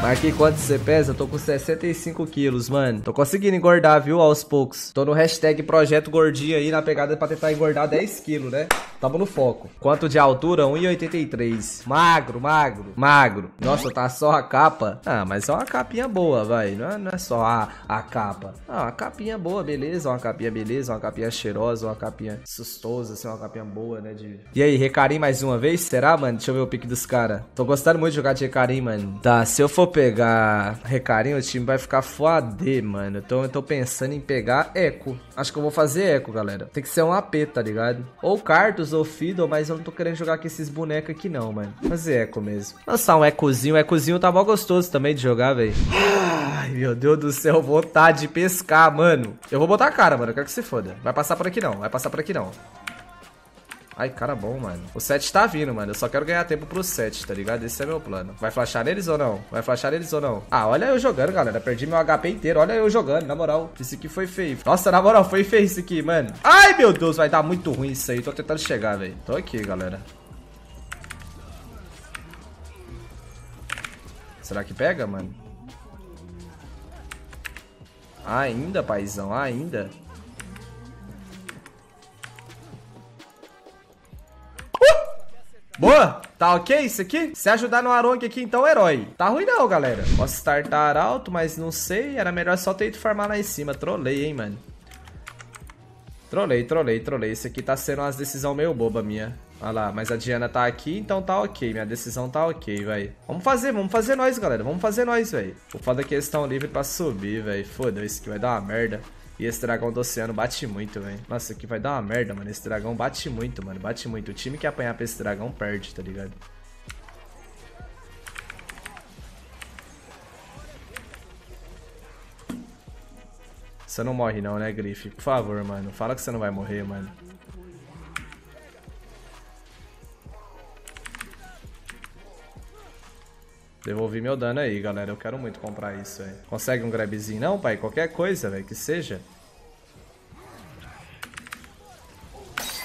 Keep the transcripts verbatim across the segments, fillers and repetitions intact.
Marquei quanto você pesa? Eu tô com sessenta e cinco quilos, mano. Tô conseguindo engordar, viu? Aos poucos. Tô no hashtag projeto gordinho aí na pegada pra tentar engordar dez quilos, né? Tamo no foco. Quanto de altura? um e oitenta e três. Magro, magro, magro. Nossa, tá só a capa? Ah, mas é uma capinha boa, vai. Não é, não é só a, a capa. Ah, uma capinha boa, beleza. Uma capinha beleza, uma capinha cheirosa, uma capinha sustosa, assim, uma capinha boa, né? De... E aí, Recarim mais uma vez? Será, mano? Deixa eu ver o pique dos caras. Tô gostando muito de jogar de Recarim, mano. Tá, se eu for pegar Recarim, o time vai ficar foda, mano. Então eu tô pensando em pegar Ekko. Acho que eu vou fazer Ekko, galera. Tem que ser um A P, tá ligado? Ou Cardos ou Fiddle, mas eu não tô querendo jogar com esses bonecos aqui não, mano. Fazer Ekko mesmo. Lançar um Ekkozinho. O Ekkozinho tá mó gostoso também de jogar, velho. Ai, meu Deus do céu. Vontade de pescar, mano. Eu vou botar a cara, mano. Eu quero que se foda. Vai passar por aqui não. Vai passar por aqui não. Ai, cara bom, mano. O set tá vindo, mano. Eu só quero ganhar tempo pro set, tá ligado? Esse é meu plano. Vai flashar neles ou não? Vai flashar neles ou não? Ah, olha eu jogando, galera. Perdi meu H P inteiro. Olha eu jogando, na moral. Isso aqui foi feio. Nossa, na moral, foi feio isso aqui, mano. Ai, meu Deus, vai dar muito ruim isso aí. Tô tentando chegar, velho. Tô aqui, galera. Será que pega, mano? Ainda, paizão, ainda. Boa! Tá ok isso aqui? Se ajudar no Aronk aqui, então, herói. Tá ruim não, galera. Posso startar alto, mas não sei. Era melhor só ter ido farmar lá em cima. Trolei, hein, mano. Trolei, trolei, trolei. Isso aqui tá sendo uma decisão meio boba minha. Olha lá, mas a Diana tá aqui, então tá ok. Minha decisão tá ok, velho. Vamos fazer, vamos fazer nós, galera. Vamos fazer nós, velho. O foda é que eles estão livres pra subir, velho. Foda-se que vai dar uma merda. E esse dragão do oceano bate muito, velho. Nossa, aqui vai dar uma merda, mano. Esse dragão bate muito, mano. Bate muito. O time que apanhar pra esse dragão perde, tá ligado? Você não morre não, né, Griff? Por favor, mano. Fala que você não vai morrer, mano. Devolvi meu dano aí, galera. Eu quero muito comprar isso, velho. Consegue um grabzinho não, pai? Qualquer coisa, velho, que seja.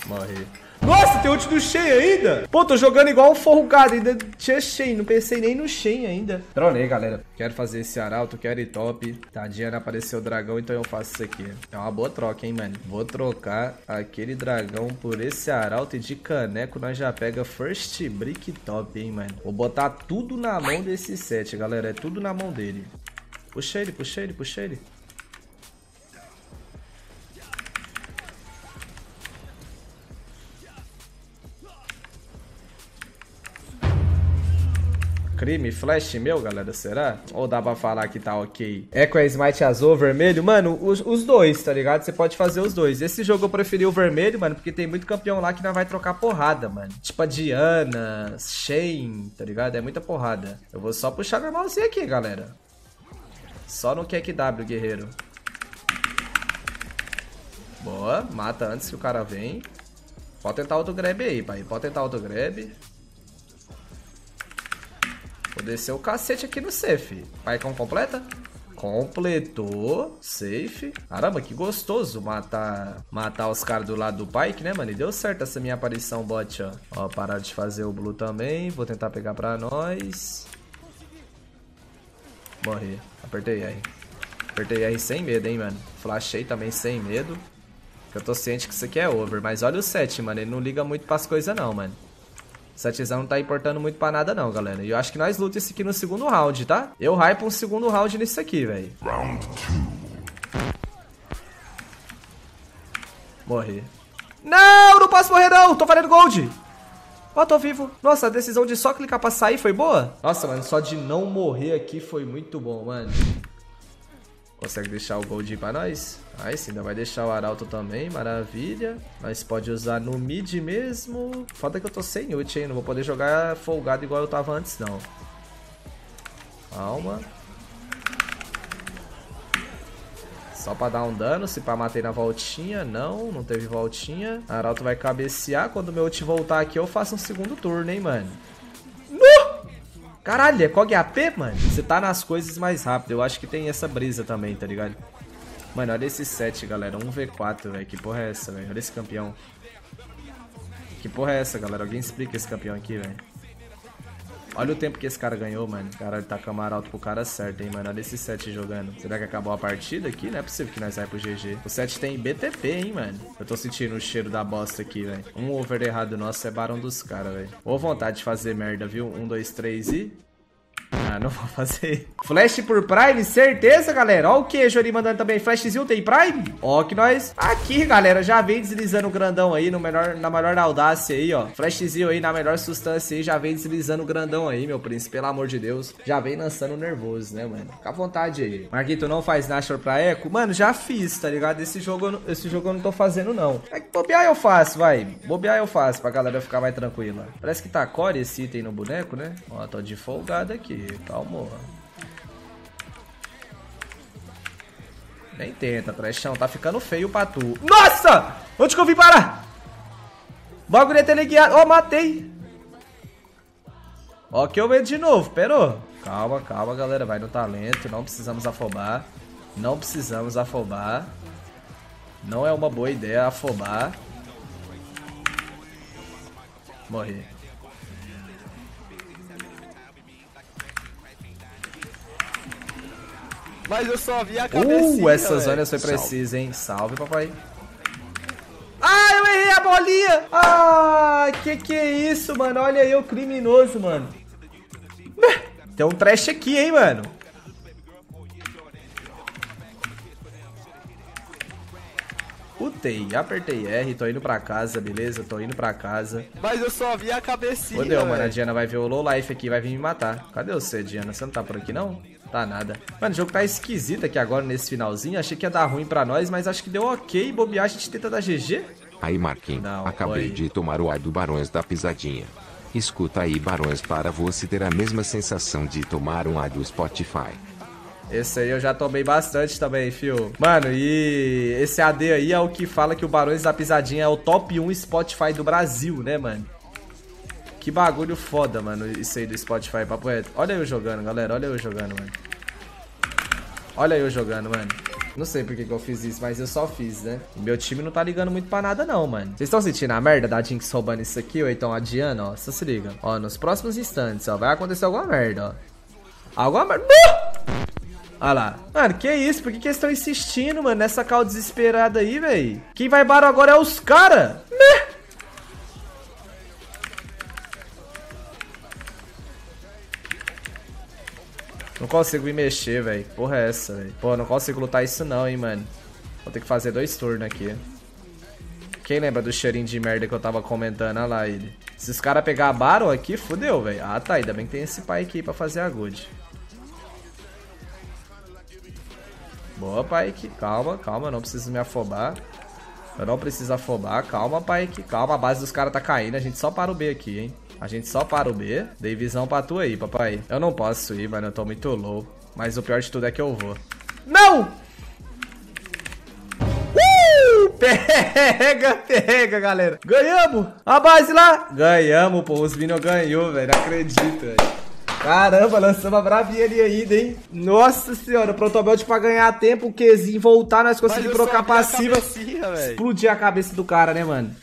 Morri. Nossa, tem ult do Shen ainda? Pô, tô jogando igual um forrugado. Ainda tinha Shen. Não pensei nem no Shen ainda. Trolei, galera. Quero fazer esse arauto, quero ir top. Tá, Diana apareceu o dragão, então eu faço isso aqui. É uma boa troca, hein, mano. Vou trocar aquele dragão por esse arauto. E de caneco nós já pega first brick top, hein, mano. Vou botar tudo na mão desse set, galera. É tudo na mão dele. Puxa ele, puxa ele, puxa ele. Crime, flash meu, galera, será? Ou dá pra falar que tá ok? Ekko é smite azul, vermelho? Mano, os, os dois, tá ligado? Você pode fazer os dois. Esse jogo eu preferi o vermelho, mano, porque tem muito campeão lá que não vai trocar porrada, mano. Tipo a Diana, Shen, tá ligado? É muita porrada. Eu vou só puxar normalzinho aqui, galera. Só no Q Q W, guerreiro. Boa, mata antes que o cara vem. Pode tentar outro grab aí, pai. Pode tentar outro grab. Vou descer o cacete aqui no safe. Pyke completa? Completou. Safe. Caramba, que gostoso matar, matar os caras do lado do Pyke, né, mano? E deu certo essa minha aparição bot, ó. Ó, parar de fazer o blue também. Vou tentar pegar pra nós. Morri. Apertei R. Apertei R sem medo, hein, mano. Flashei também sem medo. Eu tô ciente que isso aqui é over. Mas olha o set, mano. Ele não liga muito pras coisas, não, mano. Setzão não tá importando muito pra nada não, galera. E eu acho que nós lutamos isso aqui no segundo round, tá? Eu hype um segundo round nisso aqui, velho. Morri. Não, não posso morrer não! Tô valendo gold! Ó, oh, tô vivo. Nossa, a decisão de só clicar pra sair foi boa? Nossa, mano, só de não morrer aqui foi muito bom, mano. Consegue deixar o gold pra nós? Aí sim, ainda vai deixar o arauto também, maravilha. Nós pode usar no mid mesmo. Foda que eu tô sem ult, hein? Não vou poder jogar folgado igual eu tava antes, não. Calma. Só pra dar um dano, se pá, matei na voltinha. Não, não teve voltinha. Arauto vai cabecear. Quando meu ult voltar aqui, eu faço um segundo turno, hein, mano? Caralho, é Kog A P, mano. Você tá nas coisas mais rápido. Eu acho que tem essa brisa também, tá ligado? Mano, olha esse set, galera. um v quatro, velho. Que porra é essa, velho? Olha esse campeão. Que porra é essa, galera? Alguém explica esse campeão aqui, velho. Olha o tempo que esse cara ganhou, mano. Caralho, tá camaralto pro cara certo, hein, mano. Olha esse set jogando. Será que acabou a partida aqui? Não é possível que nós saia pro G G. O set tem B T P, hein, mano. Eu tô sentindo o cheiro da bosta aqui, velho. Um over errado nosso é barão dos caras, velho. Ou vontade de fazer merda, viu? Um, dois, três e... Ah, não vou fazer. Flash por Prime, certeza, galera. Ó o queijo ali mandando também. Flashzinho tem Prime? Ó que nós... Aqui, galera, já vem deslizando o grandão aí no melhor, na melhor audácia aí, ó. Flashzinho aí na melhor sustância aí. Já vem deslizando o grandão aí, meu príncipe. Pelo amor de Deus. Já vem lançando nervoso, né, mano? Fica à vontade aí. Marquinhos, tu não faz Nashor pra Ekko? Mano, já fiz, tá ligado? Esse jogo, eu não, esse jogo eu não tô fazendo, não. É que bobear eu faço, vai. Bobear eu façcho pra galera ficar mais tranquila. Parece que tá core esse item no boneco, né? Ó, tô de folgada aqui. Calma. Nem tenta, trechão. Tá ficando feio pra tu. Nossa! Onde que eu vim parar? Bagulho é teleguiado. Ó, oh, matei. Ó, que eu medo de novo. Perô. Calma, calma, galera. Vai no talento. Não precisamos afobar. Não precisamos afobar. Não é uma boa ideia afobar. Morri. Mas eu só vi a cabecinha, uh, essa zona foi precisa, hein? Salve, papai. Ah, eu errei a bolinha! Ah, que que é isso, mano? Olha aí o criminoso, mano. Tem um trash aqui, hein, mano? Putei, apertei R, tô indo pra casa, beleza? Tô indo pra casa. Mas eu só vi a cabecinha, fodeu, mano. Véio. A Diana vai ver o low life aqui, vai vir me matar. Cadê você, Diana? Você não tá por aqui, não? Tá nada. Mano, o jogo tá esquisito aqui agora nesse finalzinho. Achei que ia dar ruim pra nós, mas acho que deu ok. Bobear, a gente tenta dar G G. Aí, Marquinhos, acabei de tomar o ar do Barões da Pisadinha. Escuta aí, Barões, para você ter a mesma sensação de tomar um ar do Spotify. Esse aí eu já tomei bastante também, fio. Mano, e esse A D aí é o que fala que o Barões da Pisadinha é o top um Spotify do Brasil, né, mano? Que bagulho foda, mano, isso aí do Spotify, papo reto. Olha eu jogando, galera, olha eu jogando, mano. Olha eu jogando, mano. Não sei por que que eu fiz isso, mas eu só fiz, né? Meu time não tá ligando muito pra nada, não, mano. Vocês estão sentindo a merda da Jinx roubando isso aqui? Ou então a Diana, ó, só se liga. Ó, nos próximos instantes, ó, vai acontecer alguma merda, ó. Alguma merda... Olha lá. Mano, que isso? Por que que eles estão insistindo, mano, nessa call desesperada aí, velho? Quem vai barão agora é os caras. Não consigo me mexer, velho. Porra é essa, velho? Pô, não consigo lutar isso não, hein, mano. Vou ter que fazer dois turnos aqui. Quem lembra do cheirinho de merda que eu tava comentando? Olha lá ele. Se os caras pegar a barão aqui, fodeu, velho. Ah, tá. Ainda bem que tem esse Pyke aqui pra fazer a good. Boa, Pyke. Calma, calma. Eu não preciso me afobar. Eu não preciso afobar. Calma, Pyke. Calma. A base dos caras tá caindo. A gente só para o B aqui, hein. A gente só para o B. Dei visão pra tu aí, papai. Eu não posso ir, mano. Eu tô muito low. Mas o pior de tudo é que eu vou. Não! Uh! Pega, pega, galera. Ganhamos. A base lá. Ganhamos, pô. Os minions ganhou, velho. Não acredito, velho. Caramba, lançamos a bravinha ali ainda, hein? Nossa senhora, o protobelt pra ganhar tempo, o Qzinho voltar, nós conseguimos trocar passiva. A cabecinha, explodir a cabeça do cara, né, mano?